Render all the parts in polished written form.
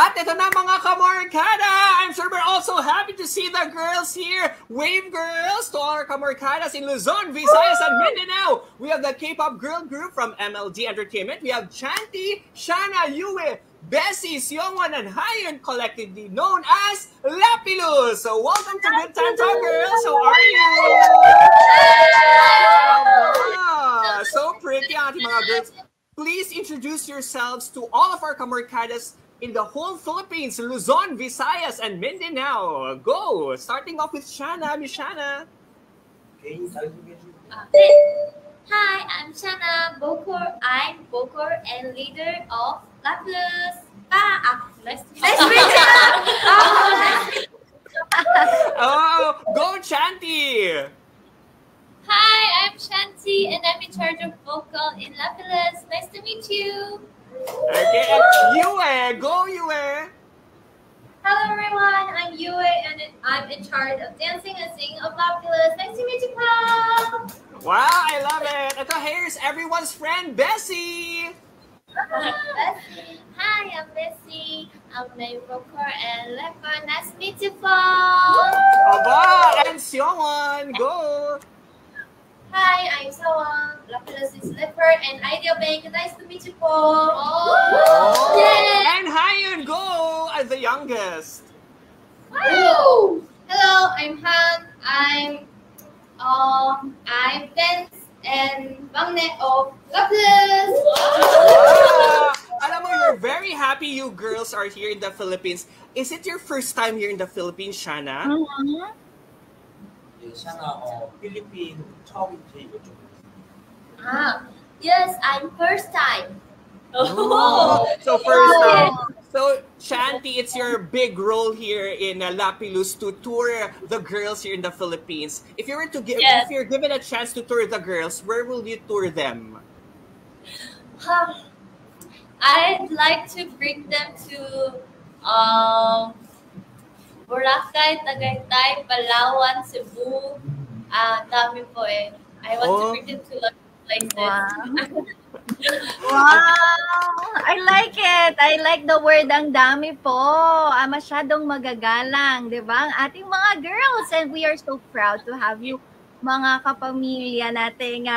At ito na mga kamorkada! I'm sure we're also happy to see the girls here. Wave girls to all our kamorkadas in Luzon, Visayas, and Mindanao. We have the K-pop girl group from MLD Entertainment. We have Chanty, Shana, Yue, Bessie, Seongwon, and Hyun, collectively known as Lapilus. So welcome to Good Time Talk, girls. How are you? So pretty, ating mga girls. Please introduce yourselves to all of our kamorkadas in the whole Philippines, Luzon, Visayas, and Mindanao. Go! Starting off with Shana. Miss Shana. Hi, I'm Shana Bokor. I'm Bokor and leader of Lapilus. Oh, go Chanty! Hi, I'm Chanty and I'm in charge of vocal in Lapilus. Nice to meet you. Okay, Yue, go Yue! Hello everyone, I'm Yue and I'm in charge of dancing and singing of Lapilus. Nice to meet you, Paul! Wow, I love it! Ito, here's everyone's friend, Bessie! Bessie! Hi, I'm Bessie. I'm a rocker and rapper. Nice to meet you, Paul! And Seongwon, go! Hi, I'm Seongwon, Lapilus is leopard, and Idea Bank. Nice to meet you, Paul. Yeah. And Hyun, go as the youngest. Wow. Hello, I'm Han. I'm dance and Bangne of Lapilus. Alam mo, you're very happy you girls are here in the Philippines. Is it your first time here in the Philippines, Shana? Yes, I'm first time. So first time. So Chanty, it's your big role here in Lapilus to tour the girls here in the Philippines. If you were to give, if you're given a chance to tour the girls, where will you tour them? I'd like to bring them to Boracay, Tagaytay, Palawan, Cebu. Dami po eh. I want to bring them to a lot of places. Wow. I like it. I like the word ang dami po. Masyadong magagalang, di ba? Ang ating mga girls. And we are so proud to have you, mga kapamilya nating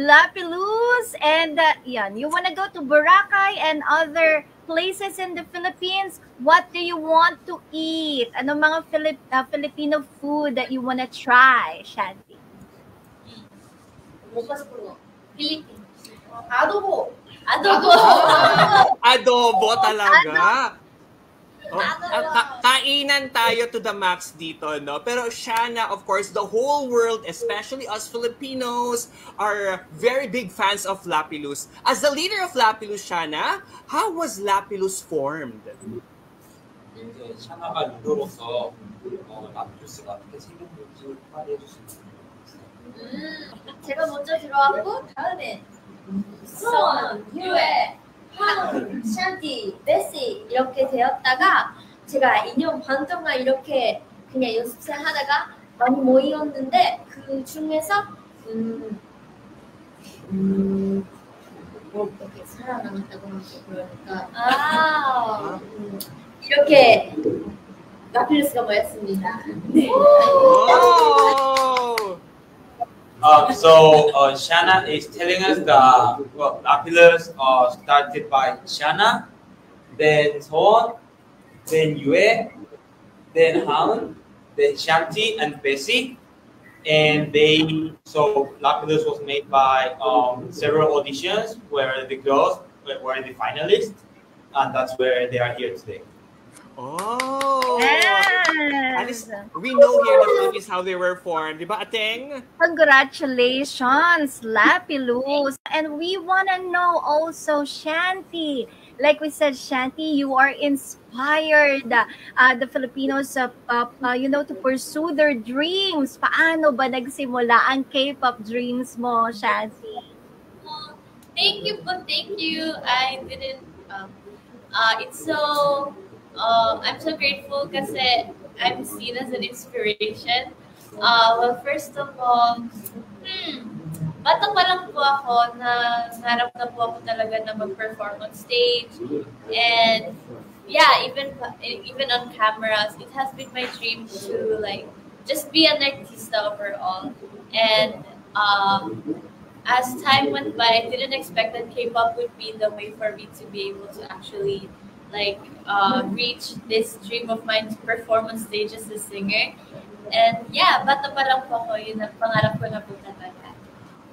Lapilus. And yan, you wanna go to Boracay and other places in the Philippines. What do you want to eat? Ano mga Filipino food that you want to try, Shanti? Adobo. Adobo. Adobo talaga. Kainan tayo to the max dito, no? Pero Shana, of course, the whole world, especially us Filipinos, are very big fans of Lapilus. As the leader of Lapilus, Shana, how was Lapilus formed? 제가 먼저 들어왔고 다음에 수원, 유해, 황, 샨디, 베시 이렇게 되었다가 제가 2년 반 동안 이렇게 그냥 연습생 하다가 많이 모이었는데 그 중에서 이렇게 살아남았다고 하고 그러니까 이렇게 라필루스가 모였습니다. 네. So Shana is telling us that Lapilus started by Shana, then Seongwon, then Yue, then Hyun, then Chanty and Bessie, and they Lapilus was made by several auditions where the girls were the finalists, and that's where they are here today. At least we know here in the Philippines how they were formed, di ba, Ateng? Congratulations, Lapilus! And we wanna know also, Chanty. Like we said, Chanty, you are inspired the Filipinos, you know, to pursue their dreams. Paano ba nagsimula ang K-pop dreams mo, Chanty? Thank you. I didn't. It's so. I'm so grateful because I'm seen as an inspiration. Well, first of all, bata pa lang po ako na narap na po ako talaga na mag-perform on stage. And Yeah, even on cameras, it has been my dream to like just be an artista overall. And as time went by, I didn't expect that K-pop would be the way for me to be able to actually like reach this dream of mine to perform on stage as a singer. And yeah, bata pa lang po ko, yun ang pangarap ko na po talaga.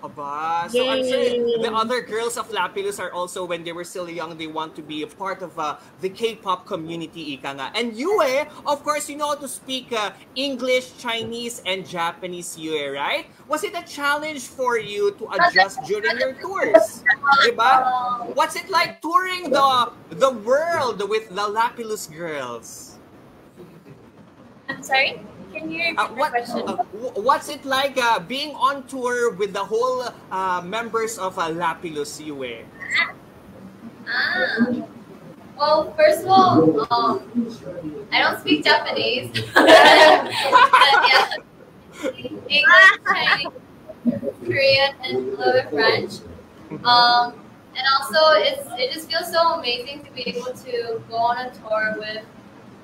Aba, so I'm sure the other girls of Lapilus are also, when they were still young, they want to be a part of the K-pop community, ika nga. And Yue, of course, you know how to speak English, Chinese, and Japanese, Yue, right? Was it a challenge for you to adjust during your tours? Diba? What's it like touring the world with the Lapilus girls? I'm sorry? Can you repeat the question? What's it like being on tour with the whole members of Lapilus, Yue? Well, first of all, I don't speak Japanese. But, yeah, English, Chinese, Korean, and a little bit French. And also, it just feels so amazing to be able to go on a tour with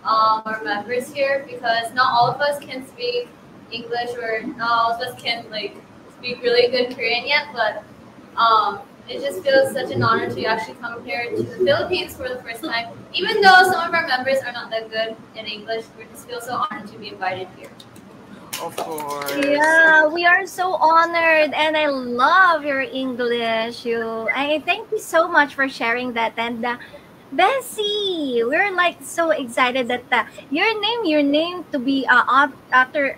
our members here, because not all of us can speak English, or not all of us can like speak really good Korean yet, but it just feels such an honor to actually come here to the Philippines for the first time. Even though some of our members are not that good in English, we just feel so honored to be invited here. Of course. Yeah, we are so honored, and I love your English. I thank you so much for sharing that. And Bessie, we're like so excited that your name to be author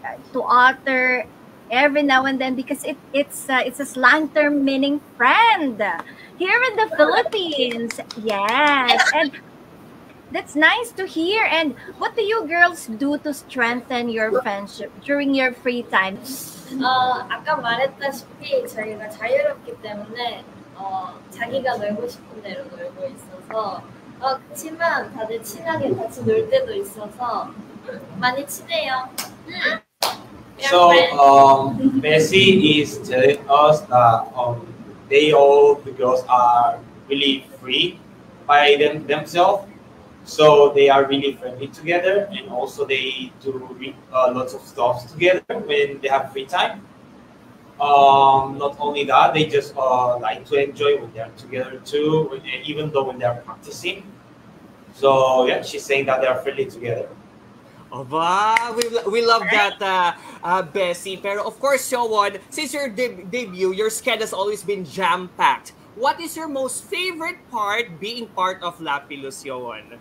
every now and then, because it's a slang term meaning friend here in the Philippines. Yes, and that's nice to hear. And what do you girls do to strengthen your friendship during your free time? 아까 말했다시피 저희가 자유롭기 때문에 자기가 놀고 싶은 대로 놀고 있어서. 그치만 다들 친하게 같이 놀 때도 있어서 많이 친해요. So Bessie is telling us that the girls are really free by themselves, so they are really friendly together, and also they do lots of stuff together when they have free time. Not only that, they just like to enjoy when they're together too, even though when they're practicing. So yeah, she's saying that they're friendly together. Aba, we love that, Bessie. Pero of course, Sowon, since your debut, your schedule has always been jam-packed. What is your most favorite part being part of Lapilus, Sowon?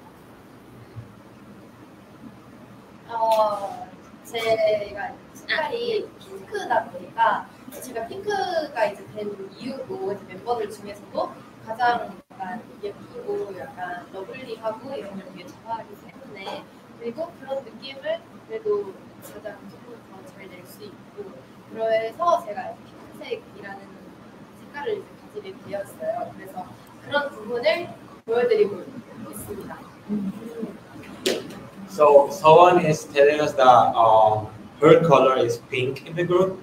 제가 색깔이 핑크다 보니까 제가 핑크가 이제 된 이유고, 이제 멤버들 중에서도 가장 약간 예쁘고 약간 러블리하고 이런 걸 되게 좋아하기 때문에, 그리고 그런 느낌을 그래도 가장 조금 더 잘 낼 수 있고, 그래서 제가 핑크색이라는 색깔을 이제 가지게 되었어요. 그래서 그런 부분을 보여드리고 있습니다. So Sowon is telling us that her color is pink in the group.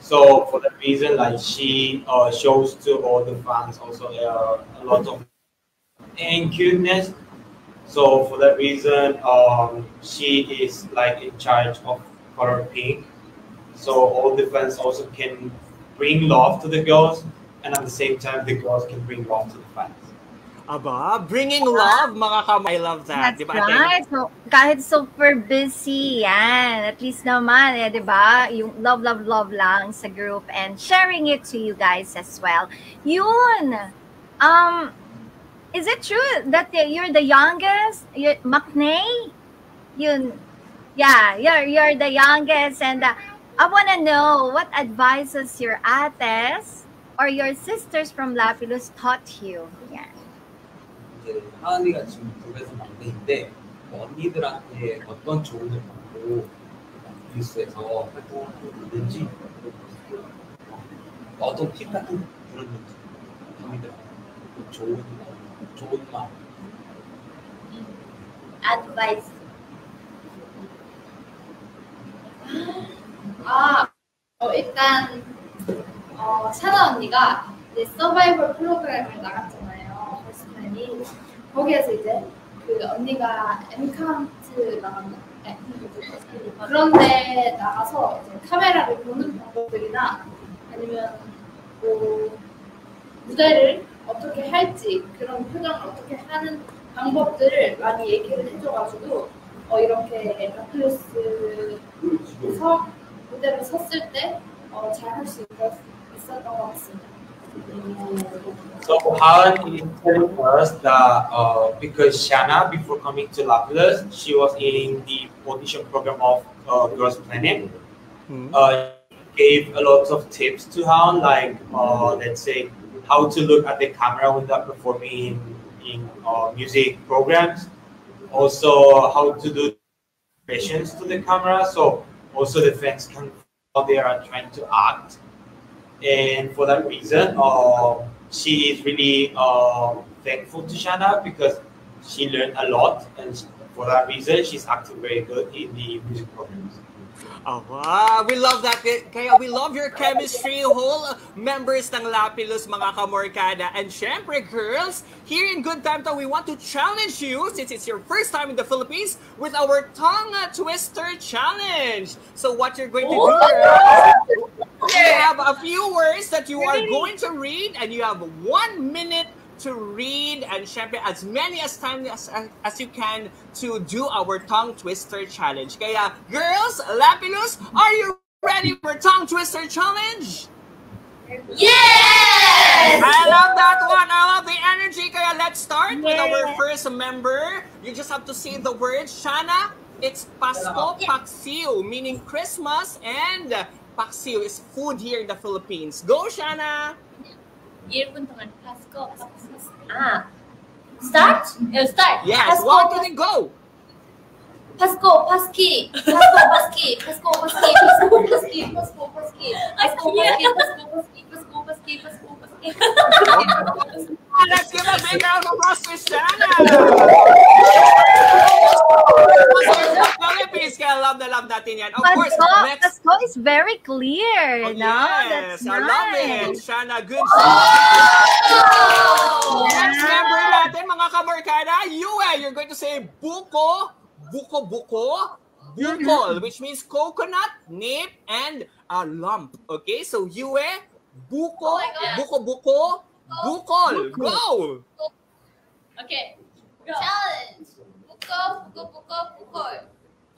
So for that reason, like she shows to all the fans also a lot of cuteness. So for that reason, she is like in charge of color pink. So all the fans also can bring love to the girls, and at the same time, the girls can bring love to the fans. Aba, bringing love, mga kamay. I love that. That's right. So, kahit super busy, yan. At least naman, eh, diba? Yung love lang sa group and sharing it to you guys as well. Yun. Is it true that you're the youngest? Maknae? Yun. Yeah, you're the youngest. And I wanna know, what advices your ates or your sisters from Lapilus taught you? Yeah. 하은이가 지금 그룹에서 막내인데 언니들한테 어떤 조언을 받고 뉴스에서 활동을 하고 있는지, 어떤 팁 같은 그런 것들 좋은 말 advice. 일단 샤나 언니가 이제 서바이벌 프로그램을 나갔잖아요. 거기에서 이제 언니가 엠카운트 나갔나? 네. 그런 데 나가서 이제 카메라를 보는 방법들이나 아니면 뭐 무대를 어떻게 할지, 그런 표정을 어떻게 하는 방법들을 많이 얘기를 해줘가지고 이렇게 라클로스에서 무대를 섰을 때 잘 할 수 있었던 것 같습니다. So Han is telling us that because Shanna, before coming to Laplace, she was in the audition program of Girls Planet. Gave a lot of tips to Han, like let's say how to look at the camera when they're performing in music programs. Also, how to do expressions to the camera, so also the fans can how they are trying to act. And for that reason, she is really thankful to Shanna because she learned a lot, and for that reason, she's acting very good in the music programs. Oh, wow. We love that. Kaya we love your chemistry, whole members ng Lapilus, mga kamorkada. And syempre, girls, here in Good Time Talk, we want to challenge you, since it's your first time in the Philippines, with our Tongue Twister Challenge. So what you're going to do, girls, you have a few words that you are going to read, and you have 1 minute to read, and syempre, as many as time as you can to do our Tongue Twister Challenge. Kaya, girls, Lapilus, are you ready for Tongue Twister Challenge? Yes! I love that one. I love the energy. Kaya, let's start with our first member. You just have to say the words. Shanna, it's Pasko Paksiw, meaning Christmas, and Paksiw is food here in the Philippines. Go, Shanna! Start? Yes, Pasko, one, two, three, go! Pasko, Paski, Pasko, Paski, Pasko, Paski, Pasko, Paski, Pasko, Paski, Pasko, Paski, Pasko, Paski, Pasko, Paski. Let's give a big round of applause to Shanna! Alam natin yan. Of course, Pasko is very clear. Oh, no? Yes, that's I nice. Love it. Shanna, good job. Oh! Next member natin, mga kamorkada, you're going to say buko, buko, buko, bukol, which means coconut, nip, and a lump. Okay, so buko, buko, buko, bukol. Go! Okay, go. Challenge. Buko, buko, buko, bukol.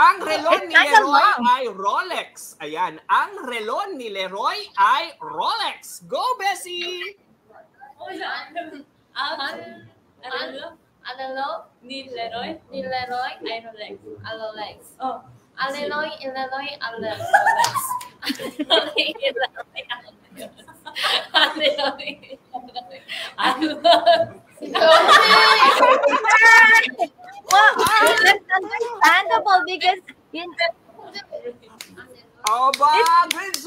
Ang relon ni Leroy ay Rolex. Ayan. Ang relon ni Leroy ay Rolex. Go, Bessie! Ang relon ni Leroy ay Rolex. A Rolex. Oh. Ang relon ni Leroy ay Rolex. Wow, that's understandable because because you know it's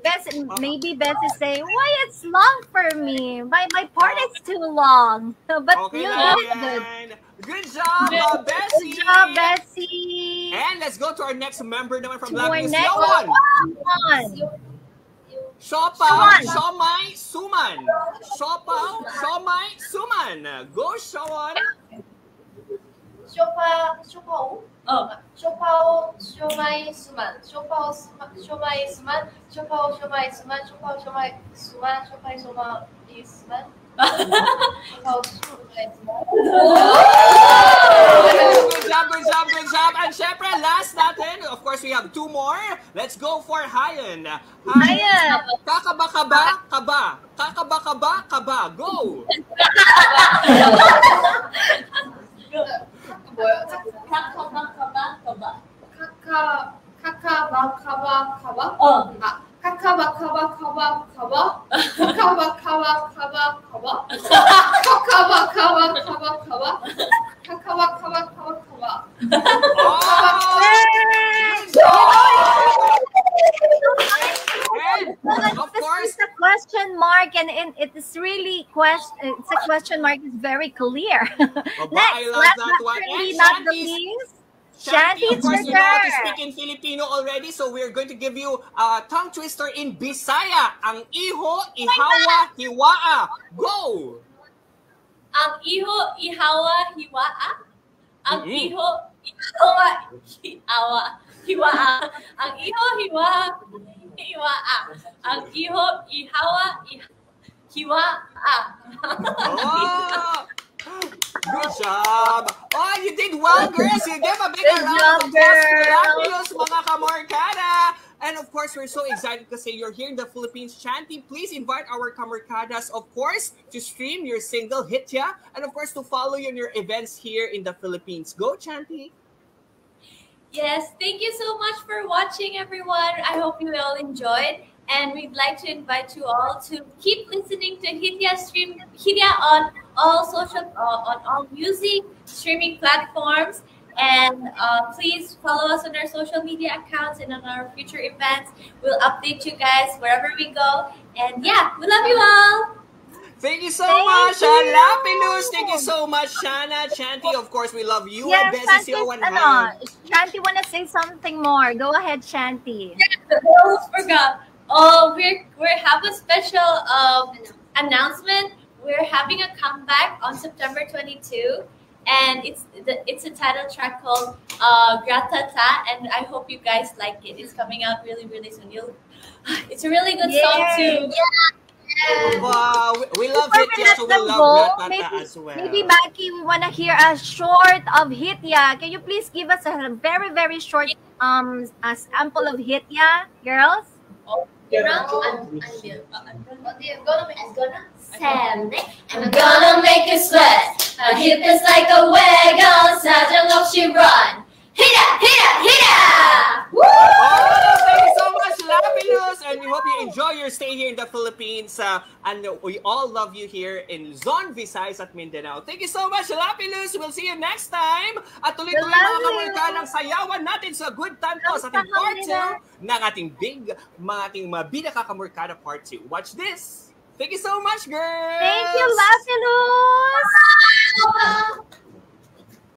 kind of long. Maybe Beth is saying, why it's long for me? My part is too long. But you did good. Good job, Bessie. Good job, Bessie. And let's go to our next member from Lapilus. Siopaw, Siomai, Suman. Siopaw, Siomai, Suman. Go, Siopaw. Siopaw, Siomai, Suman. Siopaw, Siomai, Suman. Siopaw, Siomai, Suman. Siopaw, Siomai, Suman. Siopaw, Siomai, Suman. Good job. And syempre, last natin, of course, we have two more. Let's go for Hayan. Hayan. Kakaba, kaba. Go. Kakaba. Of course, it's a question mark, and it is really it's a question mark. It's very clear. Next, last but surely not the least, Shanti, of course, you know how to speak in Filipino already, so we're going to give you a tongue twister in Bisaya. Ang iho, ihawa, hiwaa. Go! Ang iho, ihawa, hiwaa. Ang iho, ihawa, hiawa, hiwaa. Ang iho, hiwaa, hiwaa. Ang iho, ihawa, hiwaa. Oh! Good job! Oh, you did well, girls! You gave a big round of applause, mga kamorkada! And of course, we're so excited because you're here in the Philippines chanting. Please invite our kamorkadas, of course, to stream your single, Hitya, and of course, to follow you on your events here in the Philippines. Go, Chanty! Yes, thank you so much for watching, everyone. I hope you all enjoyed. And we'd like to invite you all to keep listening to Hitya stream on all social, on all music streaming platforms, and please follow us on our social media accounts and on our future events. We'll update you guys wherever we go. And yeah, we love you all. Thank you so much, Ala Pinus. Thank you so much, Shana. Chanty, of course, we love you. Yes, Chanty, want to say something more? Go ahead, Chanty. I almost forgot. Oh, we have a special announcement. We're having a comeback on September 22, and it's a title track called Gratata, and I hope you guys like it. It's coming out really, really soon. It's a really good song too. Yeah. Wow, we love Hitya, so we love Gratata as well. Maybe, Maki, we want to hear a short of Hitya. Can you please give us a very, very short a sample of Hitya, girls? Oh. I'm gonna make you sweat. Her hip is like a waggle. Sudden off she run. Hitya, Hitya, Hitya! Woo! Oh, thank you so much, Lapilus, and we hope you enjoy your stay here in the Philippines. And we all love you here in Luzon, Visayas at Mindanao. Thank you so much, Lapilus. We'll see you next time. At tuloy-tuloy mga kamorkadang sayawan natin sa Good Tanto sa ating part 2 ng ating mabida kakamorkada part 2. Watch this. Thank you so much, girls. Thank you, Lapilus.